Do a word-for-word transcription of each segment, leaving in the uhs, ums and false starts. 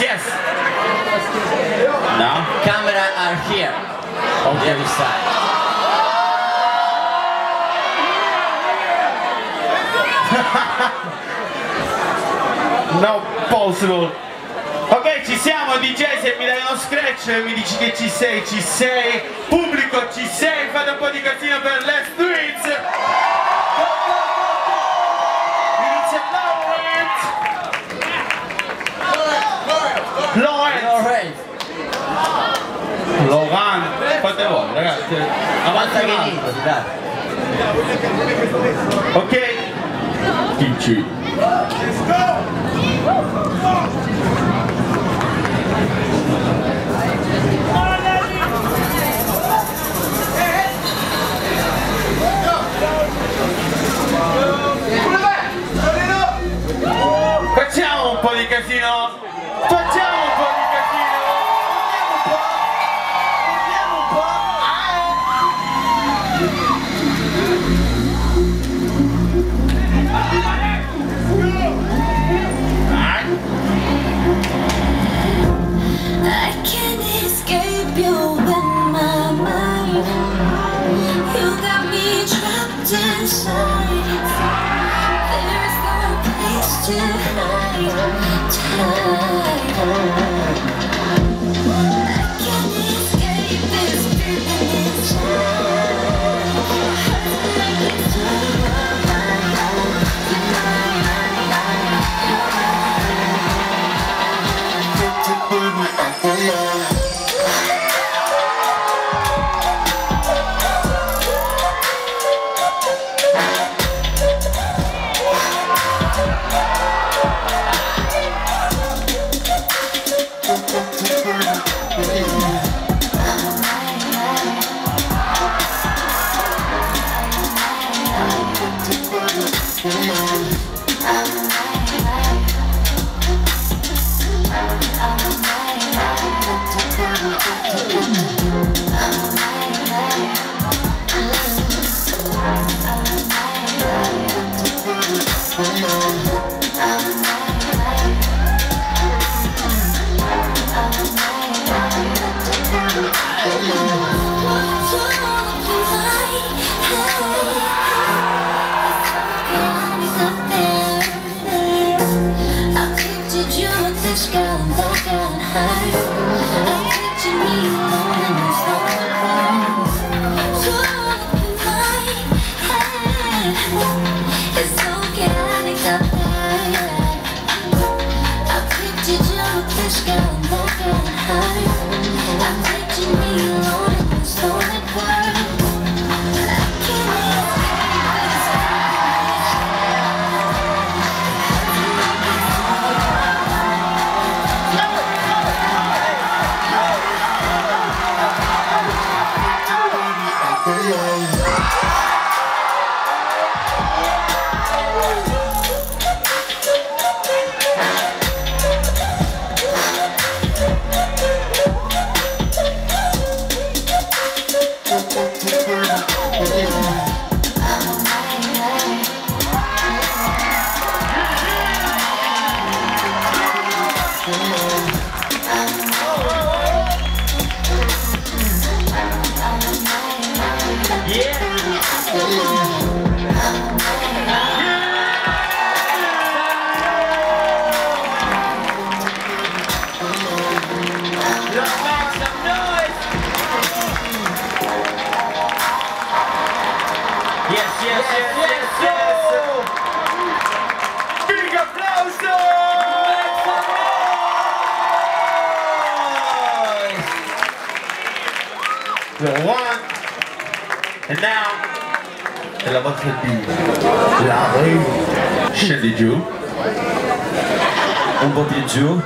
Yes, yes. No? Camera are here. On the other side. No possible. Ok, ci siamo, D J, se mi dai uno scratch e mi dici che ci sei, ci sei. Pubblico, ci sei, fate un po' di casino per Les Twins. Lawrence! Lawrence! Quante volte ragazzi? Avanza che niente, dai! Ok! Dici! Let's go! Facciamo un po' di casino! Facciamo un po' di casino! Andiamo un po'! Andiamo un po'! I can't escape you in my mind. You got me trapped inside. There's no place to hide. E now è la volta di la scendi giù un po' più giù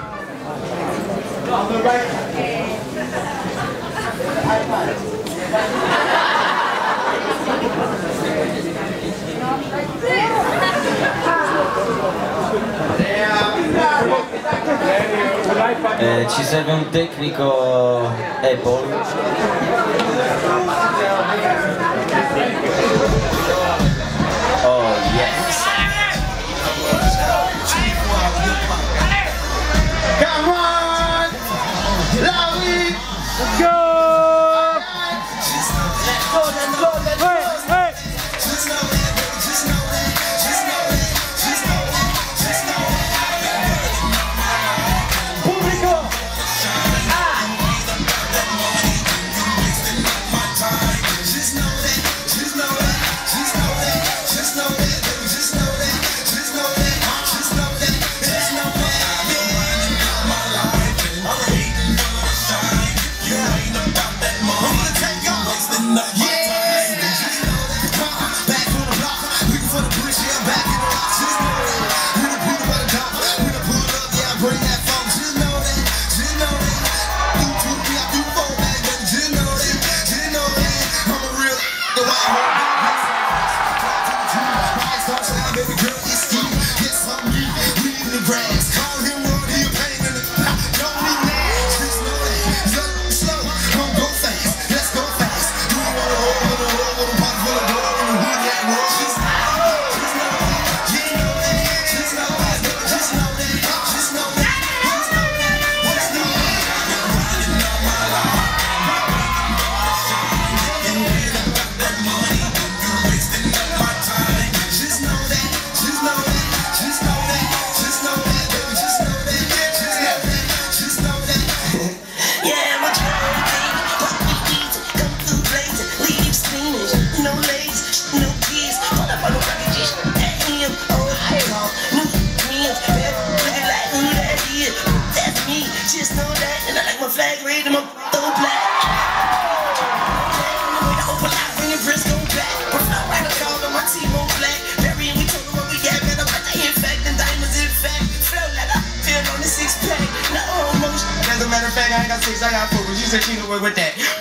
eh, ci serve un tecnico Apple. Oh yes! Come on! things I got for you, you said she knew it with that.